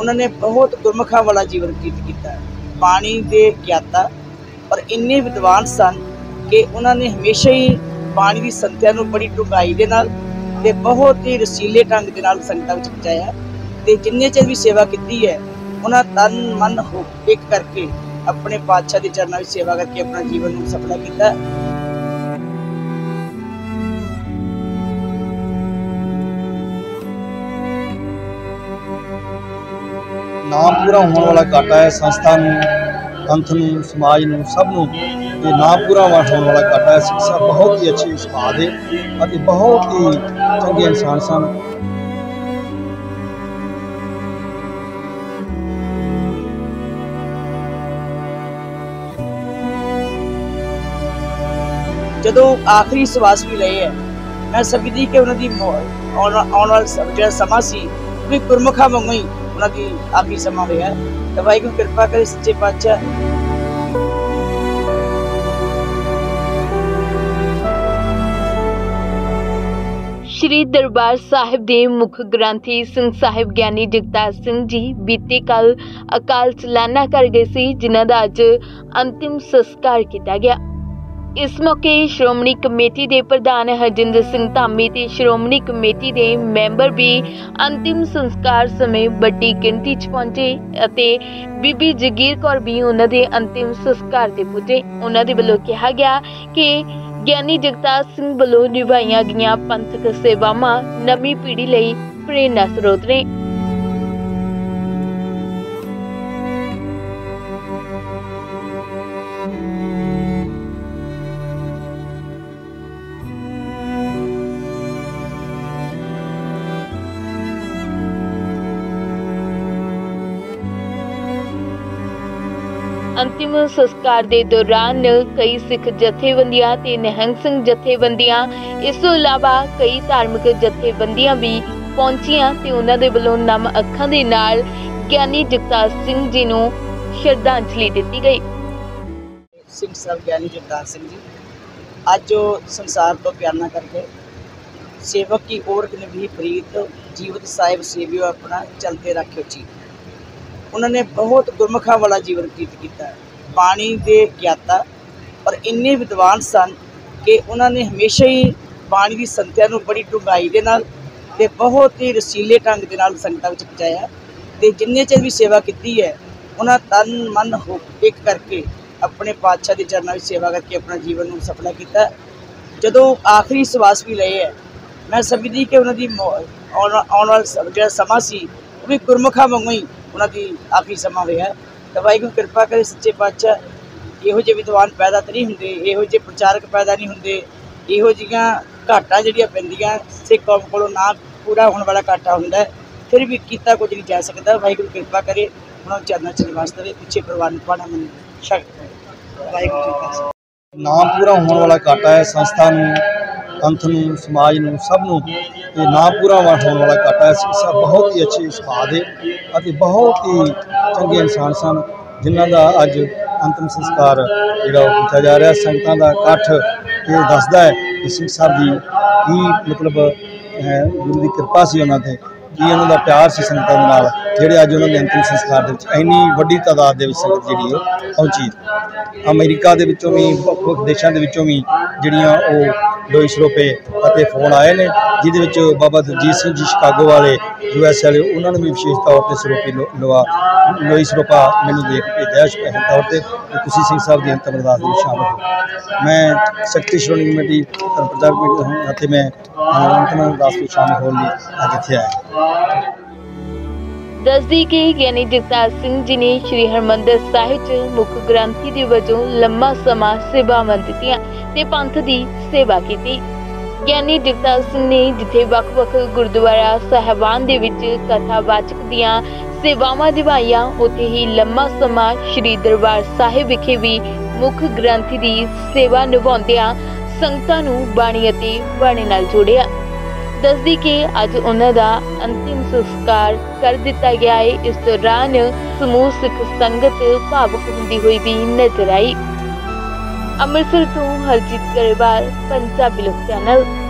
उन्होंने बहुत गुरमुखा वाला जीवन व्यतीत किया, पानी के ज्ञाता और इन्ने विद्वान सन कि उन्होंने हमेशा ही पानी की संत्या बड़ी डुंगाई के नाल ते बहुत ही रसीले ढंग के नाल संगतां विच पहुंचाया ते जिन्ने चेर भी सेवा की है उन्हां तन मन हो एक करके अपने पातशाह के चरणों में सेवा करके अपना जीवन सफला किया। नाम पूरा होने वाला घाटा है, संस्था पंथ में समाज में सबनों ये नाम पूरा होने वाला घाटा है। शिक्षा बहुत ही अच्छी सुभा दे और बहुत ही चंगे इंसान सन। जो आखिरी श्वास भी ले है मैं समझी कि उन्होंने आने वाला जो समा सी गुरमुखा वांगू ही की आखिरी समा हुआ है। तो वाहिगुरू कृपा करे सच्चे पातशाह। श्री दरबार साहिब के मुख ग्रंथी सिंह साहिब ज्ञानी जगतार सिंह जी बीते कल अकाल चलाना कर गए सी, जिन्हां दा अज अंतिम संस्कार किया गया। इस मौके श्रोमणी कमेटी के प्रधान हरजिंदर सिंह धामी ते श्रोमणी कमेटी के मैंबर भी अंतिम संस्कार समय बड़ी गिनती च पहुंचे अते बीबी जगीर कौर भी उन्हां दे अंतिम संस्कार ते पुजे। उन्हां दे वल्लों कहा गया कि ज्ञानी जगतार सिंह वल्लों निभाईआं गईआं पंथक सेवावां नवीं पीढ़ी लई प्रेरणा स्रोत ने। अंतिम संस्कार के दौरान कई सिख जथेबंदियां ते निहंग सिंह जथेबंदियां इस तों इलावा कई धार्मिक जथेबंदियां भी पहुंचियां ते उन्हां दे वल्लों नम अखां दे नाल ज्ञानी जगतार सिंह जी नूं श्रद्धांजलि दित्ती गई। सिंह साहब ज्ञानी जगतार सिंह जी अज संसार तो प्यार ना करके सेवक की ओर भी प्रीत जीवत साहिब सेवियो अपना चलते रखियो जी। उन्होंने बहुत गुरमुखा वाला जीवन व्यतीत किया, पानी के ज्ञाता और इन्ने विद्वान सन कि उन्होंने हमेशा ही पानी की संत्या बड़ी डुंगाई के नाल ते बहुत ही रसीले ढंग के नाल संगतां विच पहुंचाया ते जिन्ने चेर भी सेवा की है उन्हां तन मन हो एक करके अपने पातशाह के चरणों में सेवा करके अपना जीवन सफला किया। जो आखिरी श्वास भी ले है मैं समझदी कि उन्होंने आने वाला जो समा सी भी गुरमुखा वांगू ही उन्होंने की आखिरी समा हुआ है। तो वाहिगुरू कृपा करे सच्चे पातशाह। इहो जे विद्वान पैदा तो नहीं होंगे, इहो जे प्रचारक पैदा नहीं होंगे, इहो जिहियां घाटा जिहड़ियां पैंदियां सिख कौम कोलों ना पूरा होने वाला घाटा हुंदा फिर भी कीता कुछ नहीं जा सकता। वाहिगुरू कृपा करे उन्होंने चरनां च निवास देवे, पिछे परिवार नूं पाणा मन शक्ति वाहिगुरू जी का नाम पूरा होने वाला घाटा है। संस्था पंथ में समाज में सबनों ये नाम पूरा होने वाला घाटा है। शिक्षा बहुत ही अच्छी सुभा दे और बहुत ही चंगे इंसान सन जिन्हां दा अज अंतिम संस्कार जिहड़ा किया जा रहा। संगतां दा इकट्ठ ये दसदा है कि सिंह साहब जी की मतलब गुरु की कृपा सी उन्हां ते, कि उन्हां दा प्यार सी संगतां नाल जिहड़े अज उन्हां दे अंतिम संस्कार दे विच इन्नी वड्डी तादाद दे विच संगत जिहड़ी है पहुंची। अमेरिका दे विचों भी बख-बख देशां दे विचों भी जिहड़ियां ओह दो रुपए और फोन आए हैं जिदे बाबा दलजीत सिंह जी शिकागो वाले US वाले उन्होंने भी विशेष तौर पर सरोपी लोई सरोपा मैंने देख भेजा तौर पर तुसी सिंह साहब की अंतिम अरदास में शामिल हो। मैं सख्ती श्रोमणी कमेटी प्रचार कमेटी मैं अंतिम अरदास में शामिल होने अज इत्थे आया। दस दी कि ज्ञानी जगतार सिंह जी ने श्री हरमंदर साहिब च मुख ग्रंथी दे वजों लम्मा समा सेवावां दित्तियां ते पंथ दी सेवा कीती। ज्ञानी जगतार सिंह ने जिथे वख-वख गुरुद्वारा साहिबान दे विच कथावाचक दियां सेवावां निभाईआं उत्थे ही लम्मा समा श्री दरबार साहिब विखे भी मुख ग्रंथी दी सेवा निभाउंदिआं संगतां नूं बाणी अते बाणे नाल जोड़िआ। दस दी कि अज उन्हां दा अंतिम संस्कार कर दिता गया है। इस दौरान समूह सिख संगत भावुक हुंदी होई भी नजर आई। अमृतसर तो हरजीत ग्रेवाल, पंजाबी लोक चैनल।